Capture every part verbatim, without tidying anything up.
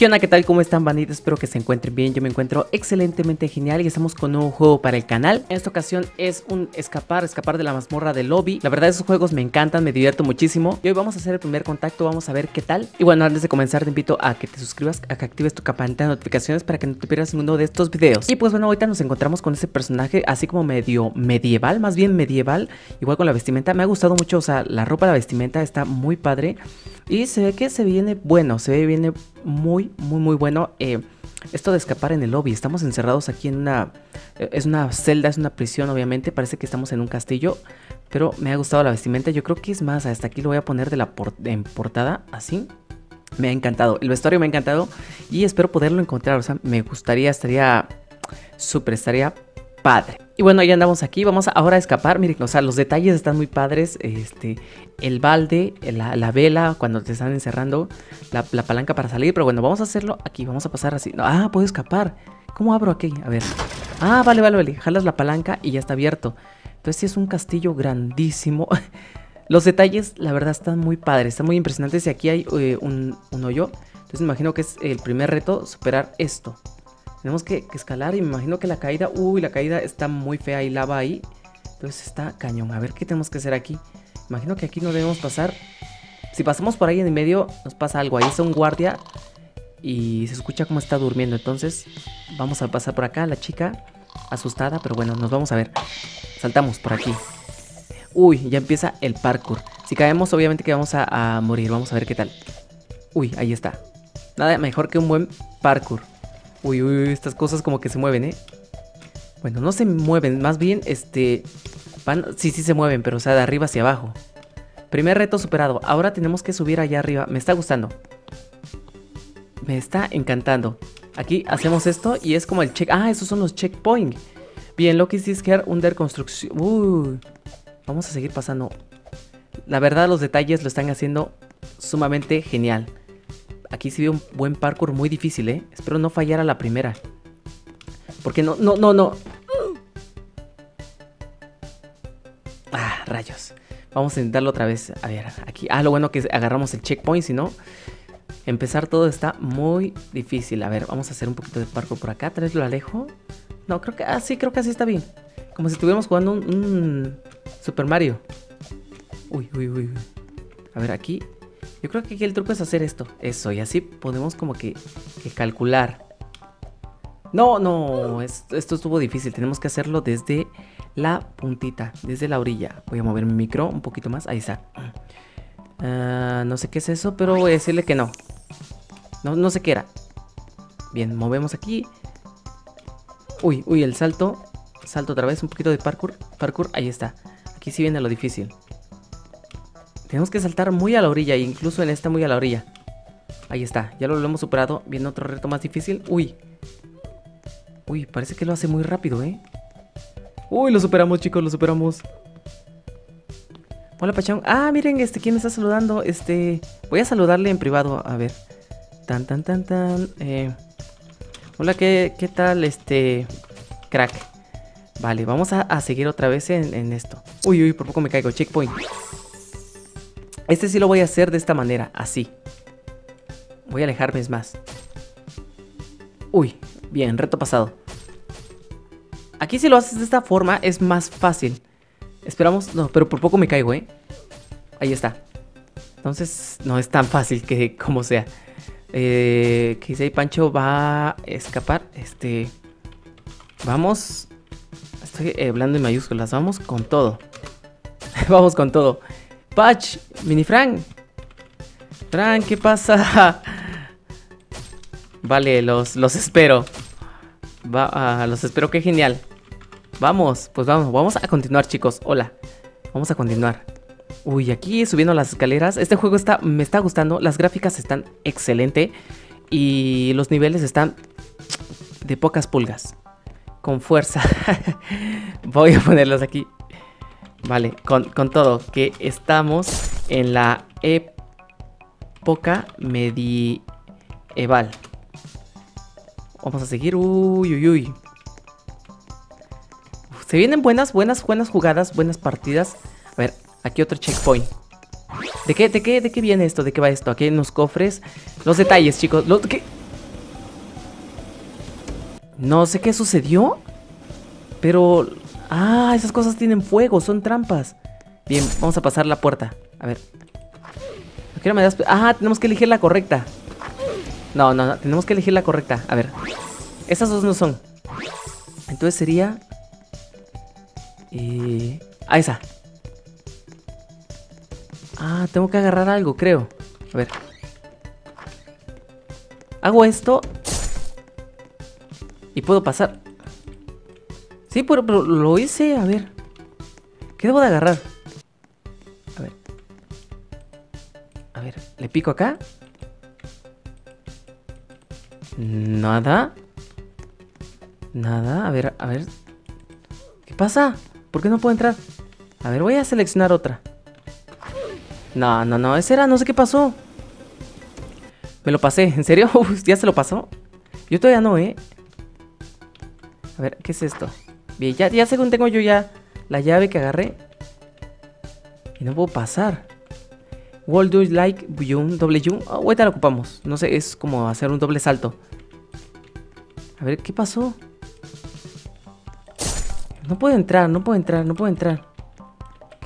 ¿Qué onda? ¿Qué tal? ¿Cómo están, bandita? Espero que se encuentren bien. Yo me encuentro excelentemente genial y estamos con un nuevo juego para el canal. En esta ocasión es un escapar, escapar de la mazmorra del lobby. La verdad, esos juegos me encantan, me divierto muchísimo. Y hoy vamos a hacer el primer contacto, vamos a ver qué tal. Y bueno, antes de comenzar te invito a que te suscribas, a que actives tu campanita de notificaciones para que no te pierdas ninguno de estos videos. Y pues bueno, ahorita nos encontramos con este personaje así como medio medieval, más bien medieval. Igual con la vestimenta, me ha gustado mucho, o sea, la ropa, la vestimenta está muy padre. Y se ve que se viene bueno, se ve viene muy, muy, muy bueno eh, esto de escapar en el lobby. Estamos encerrados aquí en una... Es una celda, es una prisión, obviamente. Parece que estamos en un castillo, pero me ha gustado la vestimenta. Yo creo que es más, hasta aquí lo voy a poner de la por, en portada, así. Me ha encantado, el vestuario me ha encantado y espero poderlo encontrar. O sea, me gustaría, estaría súper, estaría padre. Y bueno, ya andamos aquí, vamos ahora a escapar. Miren, o sea, los detalles están muy padres. Este, el balde, la, la vela cuando te están encerrando, la, la palanca para salir. Pero bueno, vamos a hacerlo aquí, vamos a pasar así. Ah, puedo escapar. ¿Cómo abro aquí? A ver. Ah, vale, vale, vale. Jalas la palanca y ya está abierto. Entonces sí es un castillo grandísimo. Los detalles, la verdad, están muy padres, están muy impresionantes. Y aquí hay eh, un, un hoyo. Entonces me imagino que es el primer reto, superar esto. Tenemos que, que escalar y me imagino que la caída... Uy, la caída está muy fea, hay lava ahí. Entonces está cañón. A ver qué tenemos que hacer aquí. Imagino que aquí no debemos pasar. Si pasamos por ahí en el medio, nos pasa algo. Ahí está un guardia y se escucha cómo está durmiendo. Entonces vamos a pasar por acá. La chica asustada, pero bueno, nos vamos a ver. Saltamos por aquí. Uy, ya empieza el parkour. Si caemos, obviamente que vamos a, a morir. Vamos a ver qué tal. Uy, ahí está. Nada mejor que un buen parkour. Uy, uy, estas cosas como que se mueven, ¿eh? Bueno, no se mueven, más bien, este... van... Sí, sí se mueven, pero o sea, de arriba hacia abajo. Primer reto superado. Ahora tenemos que subir allá arriba. Me está gustando. Me está encantando. Aquí hacemos esto y es como el check... Ah, esos son los checkpoints. Bien, lo que hice es que under construcción... Uy. Vamos a seguir pasando. La verdad, los detalles lo están haciendo sumamente genial. Aquí sí veo un buen parkour muy difícil, ¿eh? Espero no fallar a la primera. Porque no, no, no, no. Ah, rayos. Vamos a intentarlo otra vez. A ver, aquí. Ah, lo bueno que agarramos el checkpoint, si no. Empezar todo está muy difícil. A ver, vamos a hacer un poquito de parkour por acá. Tal vez lo alejo. No, creo que... Ah, sí, creo que así está bien. Como si estuviéramos jugando un... un Super Mario. Uy, uy, uy, uy. A ver, aquí... Yo creo que aquí el truco es hacer esto. Eso, y así podemos como que, que calcular. No, no, esto, esto estuvo difícil. Tenemos que hacerlo desde la puntita, desde la orilla. Voy a mover mi micro un poquito más. Ahí está. Uh, no sé qué es eso, pero voy a decirle que no. No, no sé qué era. Bien, movemos aquí. Uy, uy, el salto. Salto otra vez, un poquito de parkour. Parkour, ahí está. Aquí sí viene lo difícil. Tenemos que saltar muy a la orilla, incluso en esta muy a la orilla. Ahí está, ya lo, lo hemos superado. Viene otro reto más difícil. Uy. Uy, parece que lo hace muy rápido, ¿eh? Uy, lo superamos, chicos, lo superamos. Hola, Pachón. Ah, miren, este, ¿quién me está saludando? Este, voy a saludarle en privado, a ver. Tan, tan, tan, tan. Eh, hola, ¿qué, qué tal, este, crack? Vale, vamos a, a seguir otra vez en, en esto. Uy, uy, por poco me caigo. Checkpoint. Este sí lo voy a hacer de esta manera, así. Voy a alejarme, es más. Uy, bien, reto pasado. Aquí si lo haces de esta forma es más fácil. Esperamos, no, pero por poco me caigo, ¿eh? Ahí está. Entonces, no es tan fácil que como sea. Eh, ¿qué dice ahí? Pancho va a escapar. Este, vamos. Estoy hablando en mayúsculas, vamos con todo. Vamos con todo. Pach, mini Frank. Frank, ¿qué pasa? Vale, los, los espero. Va, uh, los espero, qué genial. Vamos, pues vamos, vamos a continuar, chicos. Hola, vamos a continuar. Uy, aquí subiendo las escaleras. Este juego está, me está gustando. Las gráficas están excelente. Y los niveles están de pocas pulgas. Con fuerza. Voy a ponerlos aquí. Vale, con, con todo, que estamos en la época medieval. Vamos a seguir, uy, uy, uy. Se vienen buenas, buenas, buenas jugadas, buenas partidas. A ver, aquí otro checkpoint. ¿De qué, de qué, de qué viene esto? ¿De qué va esto? Aquí hay unos cofres. Los detalles, chicos. Los, ¿qué? No sé qué sucedió, pero... Ah, esas cosas tienen fuego, son trampas. Bien, vamos a pasar la puerta. A ver. ¿A qué hora me das? Ah, tenemos que elegir la correcta. No, no, no, tenemos que elegir la correcta. A ver. Esas dos no son. Entonces sería... Eh... Ah, esa. Ah, tengo que agarrar algo, creo. A ver. Hago esto. Y puedo pasar. Sí, pero, pero lo hice, a ver. ¿Qué debo de agarrar? A ver. A ver, le pico acá. Nada. Nada, a ver, a ver. ¿Qué pasa? ¿Por qué no puedo entrar? A ver, voy a seleccionar otra. No, no, no, esa era, no sé qué pasó. Me lo pasé, ¿en serio? Uf, ya se lo pasó. Yo todavía no, eh. A ver, ¿qué es esto? Bien, ya, ya según tengo yo ya la llave que agarré. Y no puedo pasar. Wall do you like Buyum, W. Oh, ahorita lo ocupamos. No sé, es como hacer un doble salto. A ver, ¿qué pasó? No puedo entrar, no puedo entrar, no puedo entrar.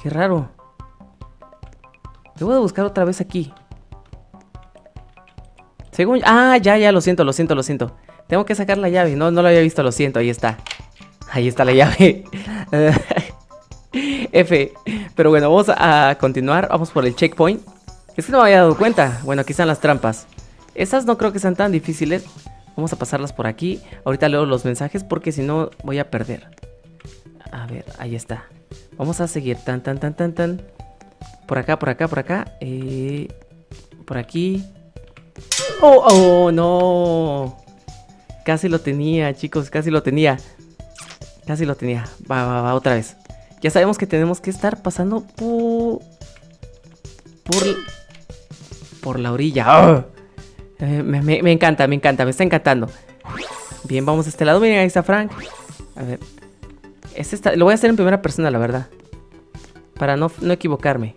Qué raro. Debo de buscar otra vez aquí. Según... Ah, ya, ya, lo siento, lo siento, lo siento. Tengo que sacar la llave, no, no lo había visto, lo siento, ahí está. Ahí está la llave. F. Pero bueno, vamos a continuar, vamos por el checkpoint. Es que no me había dado cuenta. Bueno, aquí están las trampas. Esas no creo que sean tan difíciles. Vamos a pasarlas por aquí. Ahorita leo los mensajes porque si no voy a perder. A ver, ahí está. Vamos a seguir, tan, tan, tan, tan, tan. Por acá, por acá, por acá. Eh, por aquí. Oh, oh, no. Casi lo tenía, chicos, casi lo tenía. Casi lo tenía. Va, va, va, otra vez. Ya sabemos que tenemos que estar pasando por... Por, por la orilla. ¡Oh! eh, me, me, me encanta, me encanta, me está encantando. Bien, vamos a este lado. Miren, ahí está Frank. A ver. Este está, lo voy a hacer en primera persona, la verdad. Para no, no equivocarme.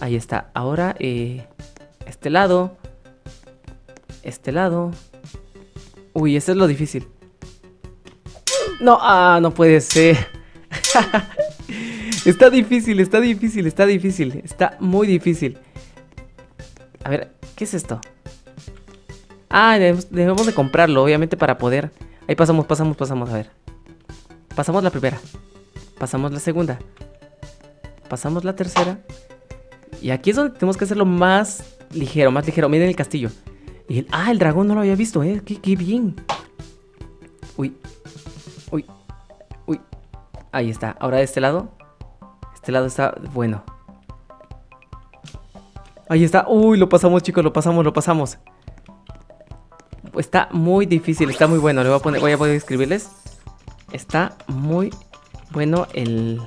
Ahí está. Ahora, eh, este lado. Este lado. Uy, ese es lo difícil. No, ah, no puede ser. Está difícil, está difícil, está difícil. Está muy difícil. A ver, ¿qué es esto? Ah, debemos de comprarlo, obviamente, para poder. Ahí pasamos, pasamos, pasamos, a ver. Pasamos la primera. Pasamos la segunda. Pasamos la tercera. Y aquí es donde tenemos que hacerlo más ligero, más ligero. Miren el castillo. Y el, ah, el dragón no lo había visto, eh. Qué, qué bien. Uy. Uy. Uy. Ahí está. Ahora de este lado. Este lado está bueno. Ahí está. Uy, lo pasamos, chicos. Lo pasamos, lo pasamos. Está muy difícil. Está muy bueno. Le voy a poner. Voy a poder escribirles. Está muy bueno el,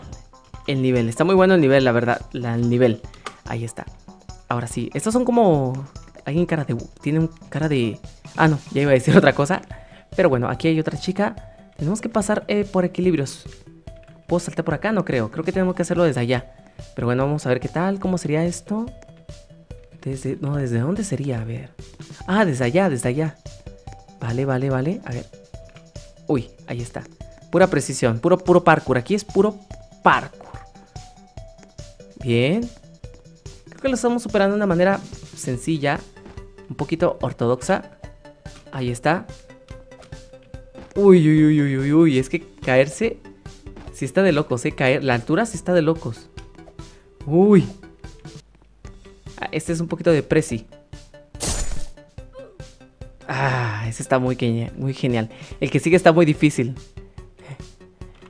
el nivel. Está muy bueno el nivel, la verdad. La, el nivel. Ahí está. Ahora sí. Estos son como... Alguien cara de... Tiene un cara de... Ah, no, ya iba a decir otra cosa. Pero bueno, aquí hay otra chica. Tenemos que pasar eh, por equilibrios. ¿Puedo saltar por acá? No creo. Creo que tenemos que hacerlo desde allá. Pero bueno, vamos a ver qué tal. ¿Cómo sería esto? Desde... No, ¿desde dónde sería? A ver... Ah, desde allá, desde allá. Vale, vale, vale. A ver. Uy, ahí está. Pura precisión. Puro, puro parkour. Aquí es puro parkour. Bien. Creo que lo estamos superando de una manera... sencilla, un poquito ortodoxa. Ahí está. Uy, uy, uy, uy, uy, uy. Es que caerse sí está de locos, eh, caer, la altura sí está de locos. Uy. Este es un poquito de presi. Ah, ese está muy, muy genial. El que sigue está muy difícil.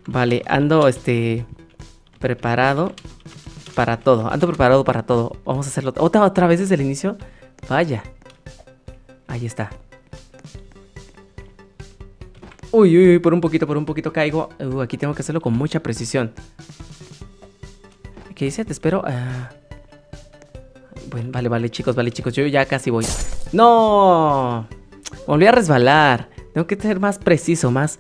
Vale, ando este preparado para todo, ando preparado para todo. Vamos a hacerlo otra, otra vez desde el inicio. Vaya. Ahí está. Uy, uy, uy, por un poquito, por un poquito caigo. uh, Aquí tengo que hacerlo con mucha precisión. ¿Qué dice? Te espero. uh... Bueno, vale, vale, chicos, vale, chicos. Yo ya casi voy. ¡No! Volví a resbalar. Tengo que ser más preciso, más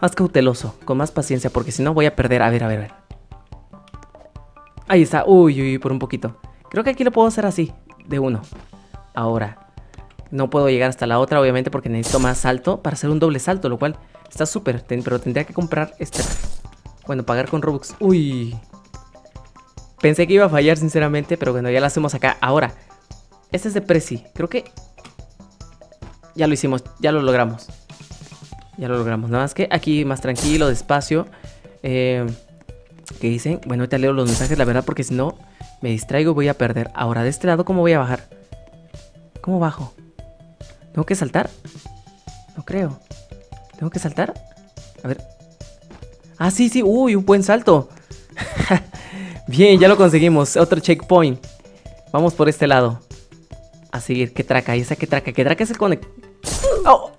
Más cauteloso, con más paciencia, porque si no voy a perder. A ver, a ver, a ver. Ahí está, uy, uy, por un poquito. Creo que aquí lo puedo hacer así, de uno. Ahora, No puedo llegar hasta la otra, obviamente, porque necesito más salto para hacer un doble salto, lo cual está súper, pero tendría que comprar este... Bueno, pagar con Robux. Uy. Pensé que iba a fallar, sinceramente, pero bueno, ya la hacemos acá. Ahora, este es de Prezi. Creo que... Ya lo hicimos, ya lo logramos. Ya lo logramos. Nada más que aquí más tranquilo, despacio. Eh... ¿Qué dicen? Bueno, ahorita leo los mensajes, la verdad, porque si no me distraigo y voy a perder. Ahora, de este lado, ¿cómo voy a bajar? ¿Cómo bajo? ¿Tengo que saltar? No creo. ¿Tengo que saltar? A ver. Ah, sí, sí. Uy, un buen salto. Bien, ya lo conseguimos. Otro checkpoint. Vamos por este lado. A seguir. ¿Qué traca? ¿Y esa qué traca? ¿Qué traca es el conect? ¡Oh!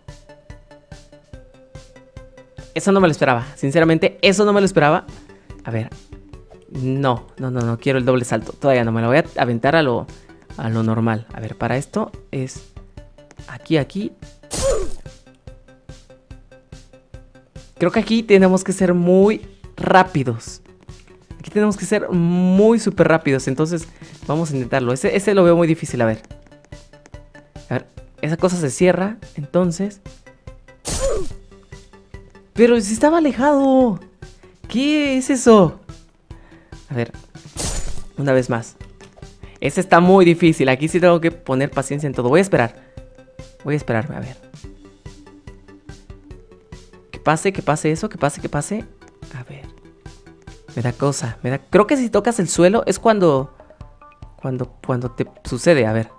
Eso no me lo esperaba. Sinceramente, eso no me lo esperaba. A ver, no, no, no, no quiero el doble salto. Todavía no, me lo voy a aventar a lo, a lo normal. A ver, para esto es aquí, aquí. Creo que aquí tenemos que ser muy rápidos. Aquí tenemos que ser muy súper rápidos. Entonces, vamos a intentarlo. Ese, ese lo veo muy difícil, a ver. A ver, esa cosa se cierra, entonces. Pero si estaba alejado. ¿Qué es eso? A ver, una vez más. Este está muy difícil. Aquí sí tengo que poner paciencia en todo. Voy a esperar. Voy a esperarme, a ver. Que pase, que pase eso, que pase, que pase. A ver. Me da cosa, me da... Creo que si tocas el suelo es cuando... Cuando, cuando te sucede, a ver.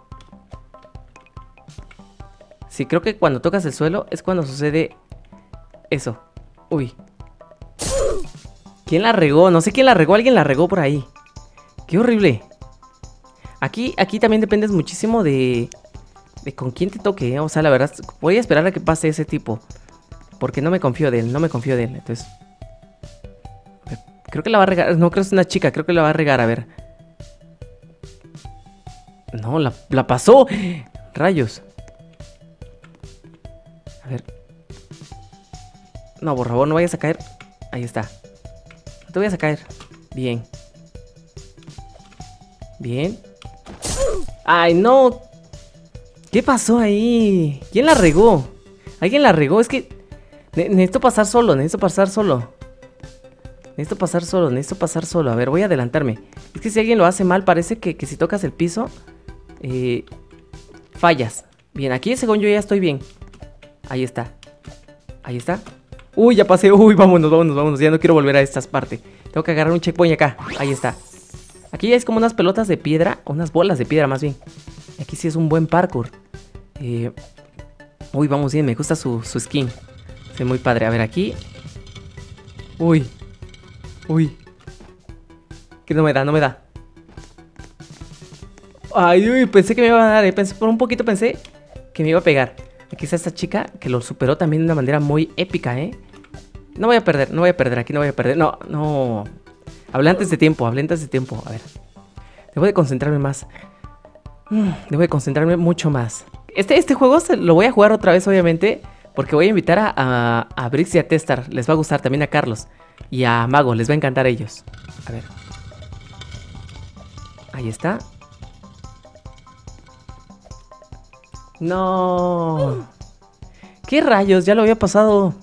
Sí, creo que cuando tocas el suelo es cuando sucede eso. Uy. ¿Quién la regó? No sé quién la regó, alguien la regó por ahí. ¡Qué horrible! Aquí, aquí también dependes muchísimo de, de con quién te toque, ¿eh? O sea, la verdad, voy a esperar a que pase ese tipo. Porque no me confío de él, no me confío de él. Entonces, creo que la va a regar. No, creo que es una chica, creo que la va a regar, a ver. No, la, la pasó. ¡Rayos! A ver. No, por favor, no vayas a caer. Ahí está. Te voy a sacar. Bien. Bien. ¡Ay, no! ¿Qué pasó ahí? ¿Quién la regó? ¿Alguien la regó? Es que... Ne necesito pasar solo, necesito pasar solo. Necesito pasar solo, necesito pasar solo. A ver, voy a adelantarme. Es que si alguien lo hace mal, parece que, que si tocas el piso... Eh, fallas. Bien, aquí según yo ya estoy bien. Ahí está. Ahí está. Uy, ya pasé, uy, vámonos, vámonos, vámonos. Ya no quiero volver a estas partes. Tengo que agarrar un checkpoint acá, ahí está. Aquí es como unas pelotas de piedra, unas bolas de piedra más bien. Aquí sí es un buen parkour. eh, Uy, vamos bien, me gusta su, su skin. Es muy padre, a ver aquí. Uy. Uy. Que no me da, no me da. Ay, uy, pensé que me iba a dar, eh. pensé, por un poquito pensé que me iba a pegar. Aquí está esta chica que lo superó también de una manera muy épica, ¿eh? No voy a perder, no voy a perder, aquí no voy a perder. No, no. Hablé antes de tiempo, hablé antes de tiempo. A ver. Debo de concentrarme más. Debo de concentrarme mucho más. Este, este juego se lo voy a jugar otra vez, obviamente. Porque voy a invitar a, a, a Brix y a Testar. Les va a gustar también a Carlos. Y a Mago, les va a encantar a ellos. A ver. Ahí está. No. ¿Qué rayos? Ya lo había pasado.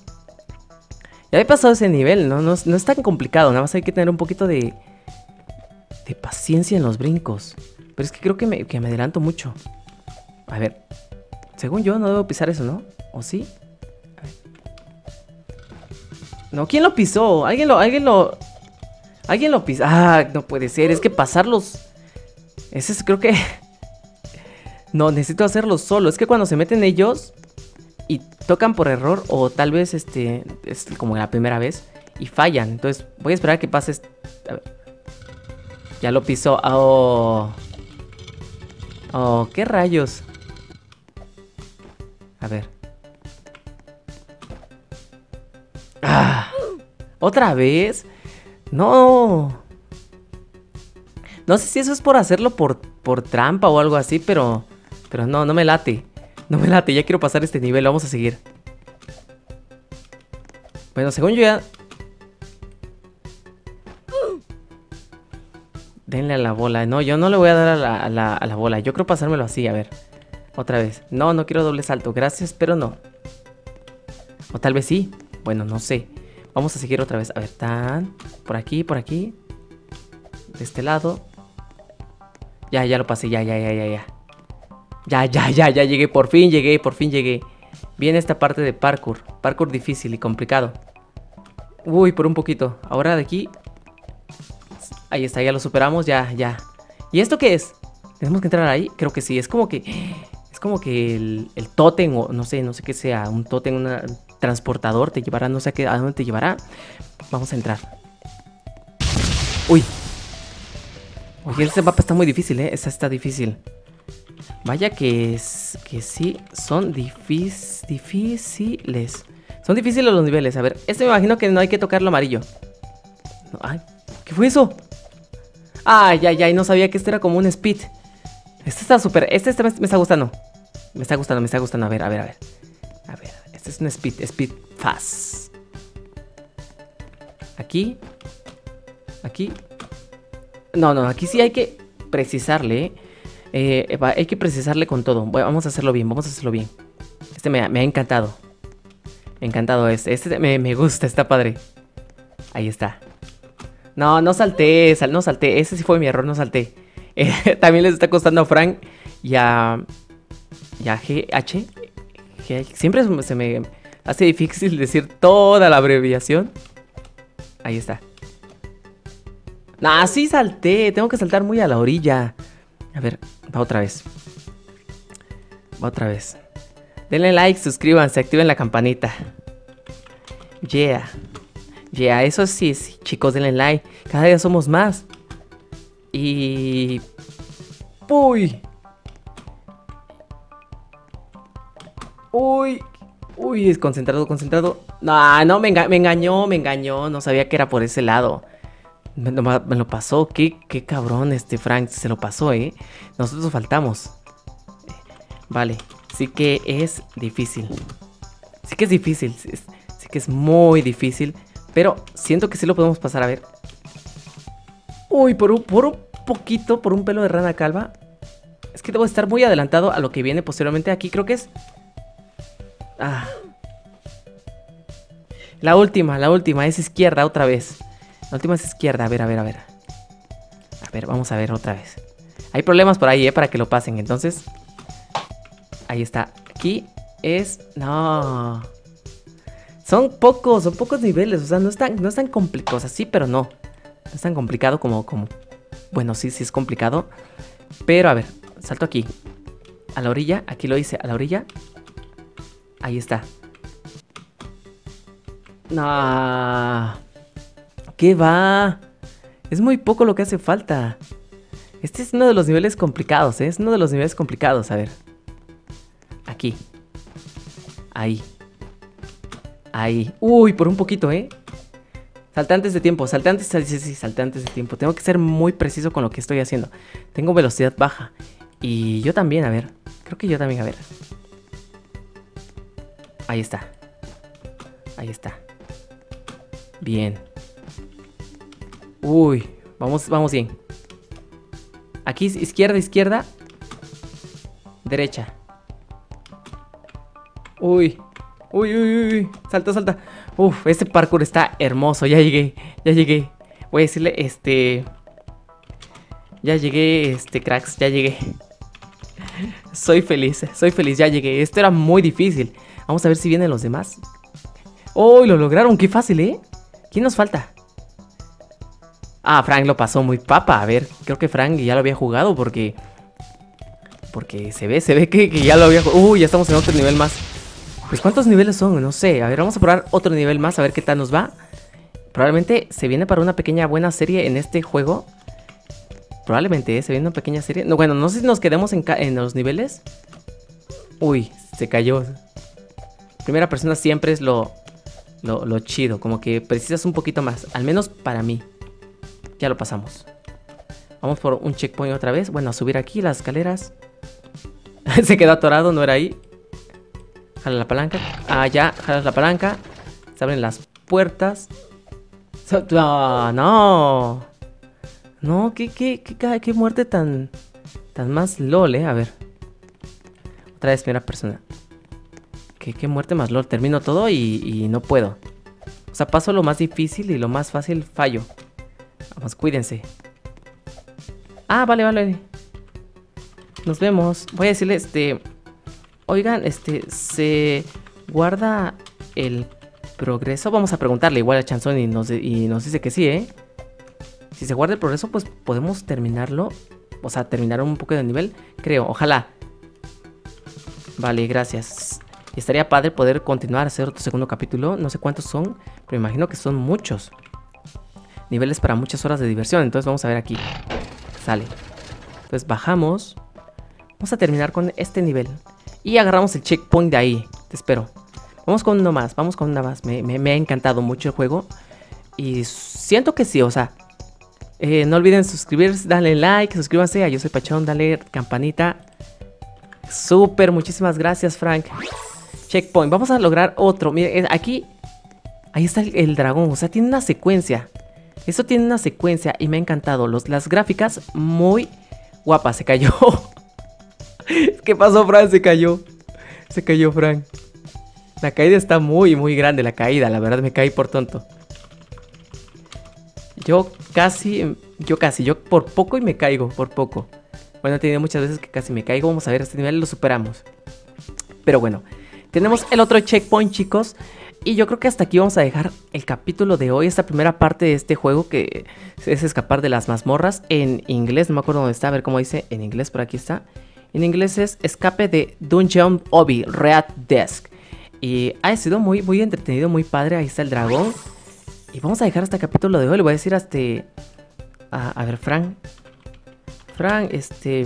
Ya había pasado ese nivel, ¿no? No, no es tan complicado. Nada más hay que tener un poquito de... De paciencia en los brincos. Pero es que creo que me, que me adelanto mucho. A ver. Según yo no debo pisar eso, ¿no? ¿O sí? A ver. No, ¿quién lo pisó? Alguien lo... Alguien lo... Alguien lo pisó. Ah, no puede ser. Es que pasarlos... Ese es creo que... No, necesito hacerlo solo. Es que cuando se meten ellos y tocan por error o tal vez este es como la primera vez y fallan. Entonces voy a esperar a que pase. Este... A ver. Ya lo pisó. Oh. Oh, qué rayos. A ver. Ah. ¿Otra vez? No. No sé si eso es por hacerlo por, por trampa o algo así, pero... Pero no, no me late. No me late, ya quiero pasar este nivel. Vamos a seguir. Bueno, según yo ya... Denle a la bola. No, yo no le voy a dar a la, a la, a la bola. Yo creo pasármelo así, a ver. Otra vez. No, no quiero doble salto. Gracias, pero no. O tal vez sí. Bueno, no sé. Vamos a seguir otra vez. A ver, tan. Por aquí, por aquí. De este lado. Ya, ya lo pasé. Ya, ya, ya, ya, ya. Ya, ya, ya, ya llegué. Por fin llegué, por fin llegué. Viene esta parte de parkour. Parkour difícil y complicado. Uy, por un poquito. Ahora de aquí. Ahí está, ya lo superamos. Ya, ya. ¿Y esto qué es? ¿Tenemos que entrar ahí? Creo que sí. Es como que... Es como que el, el tótem o no sé, no sé qué sea. Un tótem, una... transportador te llevará, no sé a, qué, a dónde te llevará. Vamos a entrar. Uy. Oye, este mapa está muy difícil, ¿eh? Esta está difícil. Vaya que es, que sí, son difícil, difíciles. Son difíciles los niveles. A ver, este me imagino que no hay que tocar lo amarillo. No, ay, ¿qué fue eso? Ay, ay, ay, no sabía que este era como un speed. Este está súper, este, este me, me está gustando. Me está gustando, me está gustando. A ver, a ver, a ver. A ver. Este es un speed, speed fast. Aquí. Aquí. No, no, aquí sí hay que precisarle, ¿eh? Eh, Eva, hay que precisarle con todo. Bueno, vamos a hacerlo bien, vamos a hacerlo bien. Este me, me ha encantado. Me ha encantado este. Este me, me gusta, está padre. Ahí está. No, no salté, sal, no salté. Ese sí fue mi error, no salté. Eh, también les está costando a Frank y a... Y a G H... Siempre se me hace difícil decir toda la abreviación. Ahí está. ¡Ah, sí salté! Tengo que saltar muy a la orilla. A ver, va otra vez. Va otra vez. Denle like, suscríbanse, activen la campanita. Yeah. Yeah, eso sí, sí. Chicos, denle like. Cada día somos más. Y... ¡Uy! Uy, uy, es concentrado, concentrado. No, no, me, enga me engañó, me engañó. No sabía que era por ese lado. Me, me, me lo pasó. Qué, qué cabrón este Frank, se lo pasó, ¿eh? Nosotros faltamos. Vale, sí que es difícil. Sí que es difícil. Sí, es, sí que es muy difícil. Pero siento que sí lo podemos pasar, a ver. Uy, por un, por un poquito, por un pelo de rana calva. Es que debo estar muy adelantado a lo que viene posteriormente. Aquí creo que es... Ah. La última, la última, es izquierda otra vez. La última es izquierda, a ver, a ver, a ver. A ver, vamos a ver otra vez. Hay problemas por ahí, eh, para que lo pasen, entonces. Ahí está, aquí es... No. Son pocos, son pocos niveles, o sea, no es tan, no es tan complicado, o sea, sí, pero no. No es tan complicado como, como... Bueno, sí, sí es complicado. Pero, a ver, salto aquí. A la orilla, aquí lo hice, a la orilla... Ahí está. ¡Ah! ¿Qué va? Es muy poco lo que hace falta. Este es uno de los niveles complicados, ¿eh? Es uno de los niveles complicados. A ver. Aquí. Ahí. Ahí. Uy, por un poquito, ¿eh? Saltantes de tiempo. Saltantes, sal sí, sí, saltantes de tiempo. Tengo que ser muy preciso con lo que estoy haciendo. Tengo velocidad baja. Y yo también, a ver. Creo que yo también, a ver. Ahí está. Ahí está. Bien. Uy. Vamos, vamos bien. Aquí izquierda, izquierda. Derecha. Uy. Uy, uy, uy, uy. Salta, salta. Uf, este parkour está hermoso. Ya llegué. Ya llegué. Voy a decirle, este... Ya llegué, este, cracks. Ya llegué. Soy feliz. Soy feliz. Ya llegué. Esto era muy difícil. Vamos a ver si vienen los demás. ¡Oh! Lo lograron. ¡Qué fácil, eh! ¿Quién nos falta? Ah, Frank lo pasó muy papa. A ver, creo que Frank ya lo había jugado porque... Porque se ve, se ve que, que ya lo había jugado. ¡Uy! Uh, ya estamos en otro nivel más. Pues ¿cuántos niveles son? No sé. A ver, vamos a probar otro nivel más. A ver qué tal nos va. Probablemente se viene para una pequeña buena serie en este juego. Probablemente, ¿eh? Se viene una pequeña serie. No, bueno, no sé si nos quedamos en, en los niveles. Uy, se cayó. Primera persona siempre es lo, lo, lo chido. Como que precisas un poquito más. Al menos para mí. Ya lo pasamos. Vamos por un checkpoint otra vez. Bueno, a subir aquí las escaleras. Se quedó atorado, no era ahí. Jala la palanca. Ah, ya, jalas la palanca. Se abren las puertas. Oh, no. No, qué, qué, qué, qué muerte tan, tan más lol, eh. A ver. Otra vez primera persona. ¿Qué, qué muerte más lol? Termino todo y, y no puedo. O sea, paso lo más difícil y lo más fácil fallo. Vamos, cuídense. Ah, vale, vale. Nos vemos. Voy a decirle, este... Oigan, este... ¿se guarda el progreso? Vamos a preguntarle igual a Chanson y nos, y nos dice que sí, ¿eh? Si se guarda el progreso, pues podemos terminarlo. O sea, terminar un poco de nivel, creo. Ojalá. Vale, gracias. Y estaría padre poder continuar, hacer otro segundo capítulo. No sé cuántos son, pero me imagino que son muchos. Niveles para muchas horas de diversión. Entonces vamos a ver aquí. Sale. Entonces bajamos. Vamos a terminar con este nivel. Y agarramos el checkpoint de ahí. Te espero. Vamos con uno más. Vamos con una más. Me, me, me ha encantado mucho el juego. Y siento que sí, o sea. Eh, no olviden suscribirse, darle like, suscríbanse a Yo Soy Pachón, dale campanita. Súper, muchísimas gracias, Frank. Checkpoint, vamos a lograr otro. Miren, aquí, ahí está el, el dragón, o sea, tiene una secuencia. Esto tiene una secuencia y me ha encantado. Los, las gráficas muy guapas, se cayó. ¿Qué pasó, Frank? Se cayó. Se cayó, Frank. La caída está muy, muy grande, la caída, la verdad me caí por tonto. Yo casi, yo casi, yo por poco y me caigo, por poco. Bueno, he tenido muchas veces que casi me caigo. Vamos a ver, este nivel lo superamos. Pero bueno, tenemos el otro checkpoint, chicos. Y yo creo que hasta aquí vamos a dejar el capítulo de hoy. Esta primera parte de este juego que es escapar de las mazmorras en inglés. No me acuerdo dónde está, a ver cómo dice en inglés, por aquí está. En inglés es escape de Dungeon Obby, Red Desk. Y ha sido muy, muy entretenido, muy padre. Ahí está el dragón. Y vamos a dejar hasta el capítulo de hoy. Le voy a decir hasta... A, a ver, Frank. Frank, este...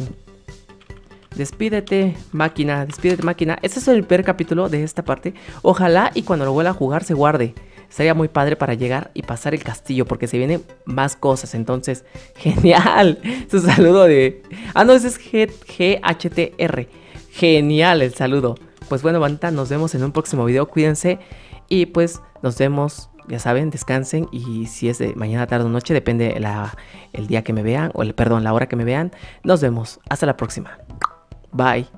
Despídete, máquina. Despídete, máquina. Este es el primer capítulo de esta parte. Ojalá y cuando lo vuelva a jugar se guarde. Sería muy padre para llegar y pasar el castillo. Porque se vienen más cosas. Entonces, genial. Su saludo de... Ah, no, ese es G H T R. Genial el saludo. Pues bueno, bandita, nos vemos en un próximo video. Cuídense. Y pues, nos vemos... Ya saben, descansen y si es de mañana, tarde o noche, depende la, el día que me vean, o el, perdón, la hora que me vean. Nos vemos. Hasta la próxima. Bye.